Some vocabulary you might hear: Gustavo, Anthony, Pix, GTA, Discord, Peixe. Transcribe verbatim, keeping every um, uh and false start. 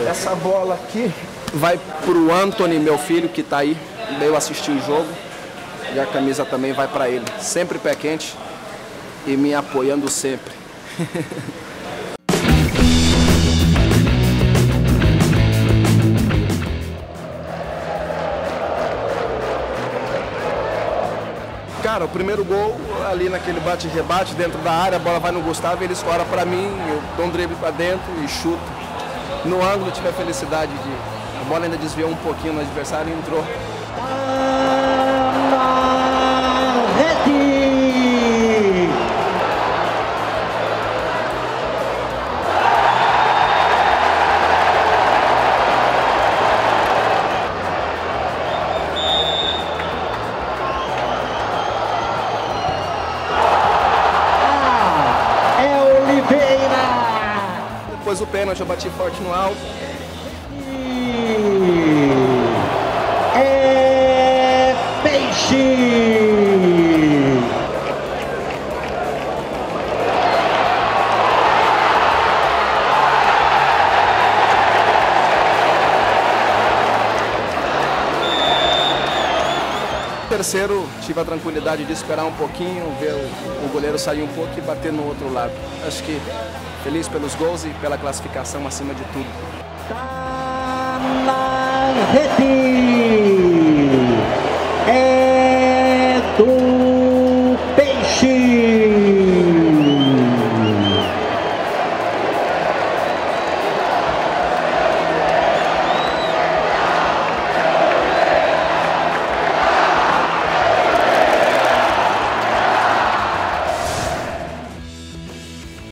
Essa bola aqui vai pro Anthony, meu filho, que tá aí, veio assistir o jogo. E a camisa também vai para ele. Sempre pé quente e me apoiando sempre. Cara, o primeiro gol ali naquele bate-rebate dentro da área, a bola vai no Gustavo, ele escora para mim, eu dou um drible para dentro e chuto. No ângulo tive a felicidade de... A bola ainda desviou um pouquinho no adversário e entrou. Depois o pênalti, eu bati forte no alto. É Peixe! Terceiro, tive a tranquilidade de esperar um pouquinho, ver o goleiro sair um pouco e bater no outro lado. Acho que feliz pelos gols e pela classificação acima de tudo. Tá na rede! É do...